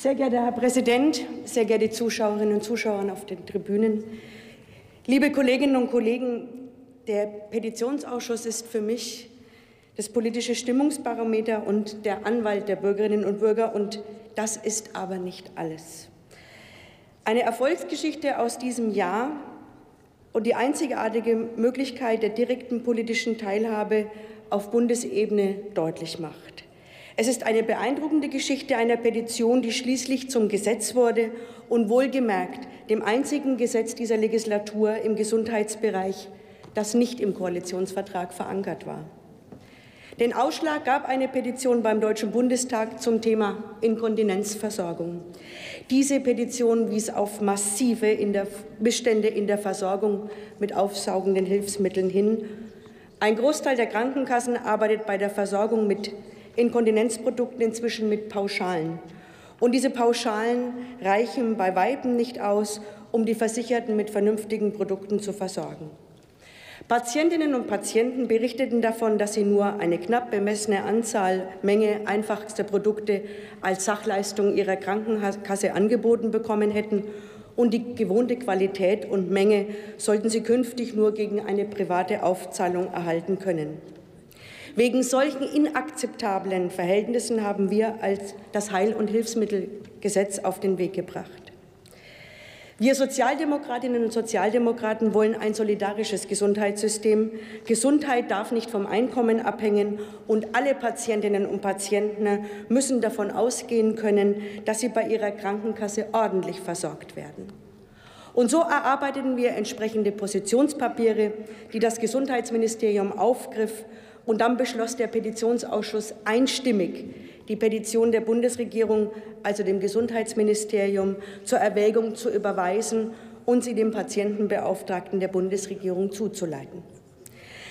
Sehr geehrter Herr Präsident, sehr geehrte Zuschauerinnen und Zuschauer auf den Tribünen, liebe Kolleginnen und Kollegen, der Petitionsausschuss ist für mich das politische Stimmungsbarometer und der Anwalt der Bürgerinnen und Bürger, und das ist aber nicht alles. Eine Erfolgsgeschichte aus diesem Jahr und die einzigartige Möglichkeit der direkten politischen Teilhabe auf Bundesebene deutlich macht. Es ist eine beeindruckende Geschichte einer Petition, die schließlich zum Gesetz wurde und wohlgemerkt dem einzigen Gesetz dieser Legislatur im Gesundheitsbereich, das nicht im Koalitionsvertrag verankert war. Den Ausschlag gab eine Petition beim Deutschen Bundestag zum Thema Inkontinenzversorgung. Diese Petition wies auf massive Bestände in der Versorgung mit aufsaugenden Hilfsmitteln hin. Ein Großteil der Krankenkassen arbeitet bei der Versorgung mit Inkontinenzprodukten inzwischen mit Pauschalen. Und diese Pauschalen reichen bei Weitem nicht aus, um die Versicherten mit vernünftigen Produkten zu versorgen. Patientinnen und Patienten berichteten davon, dass sie nur eine knapp bemessene Menge einfachster Produkte als Sachleistung ihrer Krankenkasse angeboten bekommen hätten, und die gewohnte Qualität und Menge sollten sie künftig nur gegen eine private Aufzahlung erhalten können. Wegen solchen inakzeptablen Verhältnissen haben wir als das Heil- und Hilfsmittelgesetz auf den Weg gebracht. Wir Sozialdemokratinnen und Sozialdemokraten wollen ein solidarisches Gesundheitssystem. Gesundheit darf nicht vom Einkommen abhängen, und alle Patientinnen und Patienten müssen davon ausgehen können, dass sie bei ihrer Krankenkasse ordentlich versorgt werden. Und so erarbeiteten wir entsprechende Positionspapiere, die das Gesundheitsministerium aufgriff, und dann beschloss der Petitionsausschuss einstimmig, die Petition der Bundesregierung, also dem Gesundheitsministerium, zur Erwägung zu überweisen und sie dem Patientenbeauftragten der Bundesregierung zuzuleiten.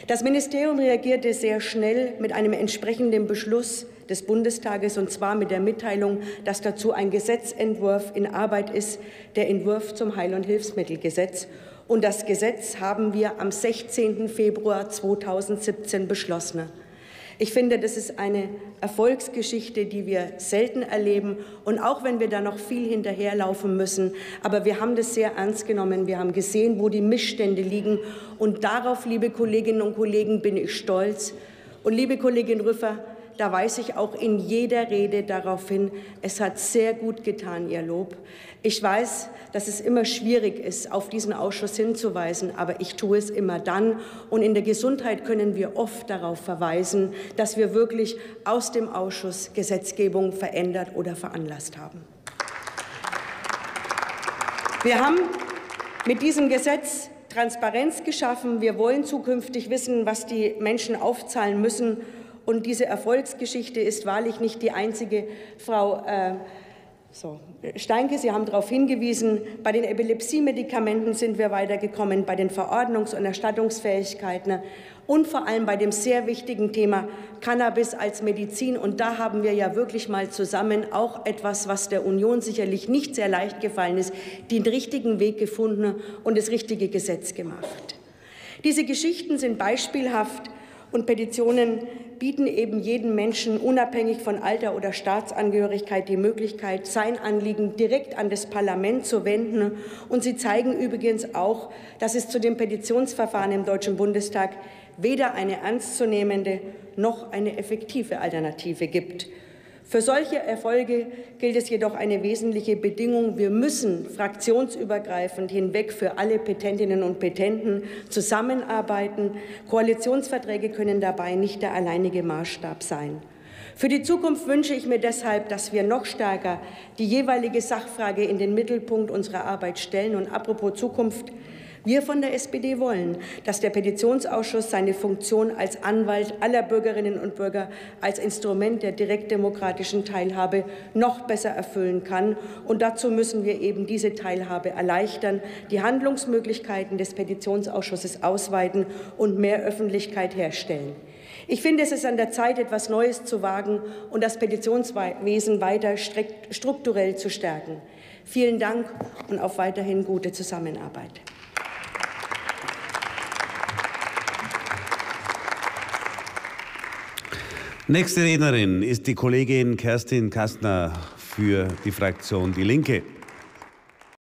Das Ministerium reagierte sehr schnell mit einem entsprechenden Beschluss des Bundestages, und zwar mit der Mitteilung, dass dazu ein Gesetzentwurf in Arbeit ist, der Entwurf zum Heil- und Hilfsmittelgesetz. Und das Gesetz haben wir am 16. Februar 2017 beschlossen. Ich finde, das ist eine Erfolgsgeschichte, die wir selten erleben. Und auch wenn wir da noch viel hinterherlaufen müssen, aber wir haben das sehr ernst genommen. Wir haben gesehen, wo die Missstände liegen. Und darauf, liebe Kolleginnen und Kollegen, bin ich stolz. Und liebe Kollegin Rüffer, da weise ich auch in jeder Rede darauf hin, es hat sehr gut getan, Ihr Lob. Ich weiß, dass es immer schwierig ist, auf diesen Ausschuss hinzuweisen, aber ich tue es immer dann. Und in der Gesundheit können wir oft darauf verweisen, dass wir wirklich aus dem Ausschuss Gesetzgebung verändert oder veranlasst haben. Wir haben mit diesem Gesetz Transparenz geschaffen. Wir wollen zukünftig wissen, was die Menschen aufzahlen müssen. Und diese Erfolgsgeschichte ist wahrlich nicht die einzige. Frau Steinke, Sie haben darauf hingewiesen, bei den Epilepsiemedikamenten sind wir weitergekommen, bei den Verordnungs- und Erstattungsfähigkeiten und vor allem bei dem sehr wichtigen Thema Cannabis als Medizin. Und da haben wir ja wirklich mal zusammen auch etwas, was der Union sicherlich nicht sehr leicht gefallen ist, den richtigen Weg gefunden und das richtige Gesetz gemacht. Diese Geschichten sind beispielhaft. Und Petitionen bieten eben jedem Menschen unabhängig von Alter oder Staatsangehörigkeit die Möglichkeit, sein Anliegen direkt an das Parlament zu wenden. Und sie zeigen übrigens auch, dass es zu dem Petitionsverfahren im Deutschen Bundestag weder eine ernstzunehmende noch eine effektive Alternative gibt. Für solche Erfolge gilt es jedoch eine wesentliche Bedingung. Wir müssen fraktionsübergreifend hinweg für alle Petentinnen und Petenten zusammenarbeiten. Koalitionsverträge können dabei nicht der alleinige Maßstab sein. Für die Zukunft wünsche ich mir deshalb, dass wir noch stärker die jeweilige Sachfrage in den Mittelpunkt unserer Arbeit stellen. Und apropos Zukunft: Wir von der SPD wollen, dass der Petitionsausschuss seine Funktion als Anwalt aller Bürgerinnen und Bürger, als Instrument der direktdemokratischen Teilhabe noch besser erfüllen kann. Und dazu müssen wir eben diese Teilhabe erleichtern, die Handlungsmöglichkeiten des Petitionsausschusses ausweiten und mehr Öffentlichkeit herstellen. Ich finde, es ist an der Zeit, etwas Neues zu wagen und das Petitionswesen weiter strukturell zu stärken. Vielen Dank und auf weiterhin gute Zusammenarbeit. Nächste Rednerin ist die Kollegin Kerstin Kastner für die Fraktion Die Linke.